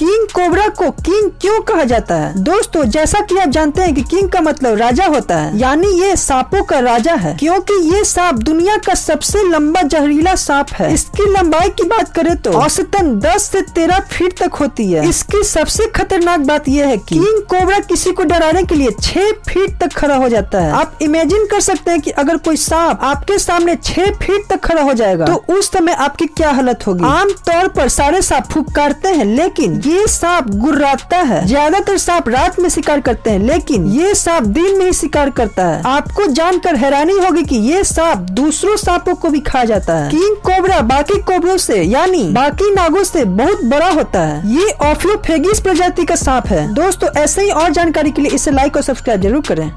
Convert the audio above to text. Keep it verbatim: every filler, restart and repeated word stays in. King cobra को king क्यों कहा जाता है? दोस्तों, जैसा कि आप जानते हैं कि किंग का मतलब राजा होता है, यानी ये सांपों का राजा है, क्योंकि ये सांप दुनिया का सबसे लंबा जहरीला सांप है। इसकी लंबाई की बात करें तो औसतन दस से तेरह फीट तक होती है। इसकी सबसे खतरनाक बात यह है कि किंग कोबरा किसी को डराने के लिए छह फीट तक खड़ा हो जाता है। आप इमेजिन कर सकते हैं कि अगर कोई सांप आपके सामने छह फीट तक खड़ा हो जाएगा तो उस समय आपकी क्या हालत होगी। आमतौर पर सारे सांप फुफकारते हैं, लेकिन ये सांप गुर्राता है। ज्यादातर सांप रात में शिकार करते हैं, लेकिन ये सांप दिन में ही शिकार करता है। आपको जानकर हैरानी होगी कि ये सांप दूसरों सांपों को भी खा जाता है। किंग कोबरा बाकी कोबरों से यानी बाकी नागों से बहुत बड़ा होता है। ये ऑफियोफेगिस प्रजाति का सांप है। दोस्तों, ऐसे ही और जानकारी के लिए इसे लाइक और सब्सक्राइब जरूर करें।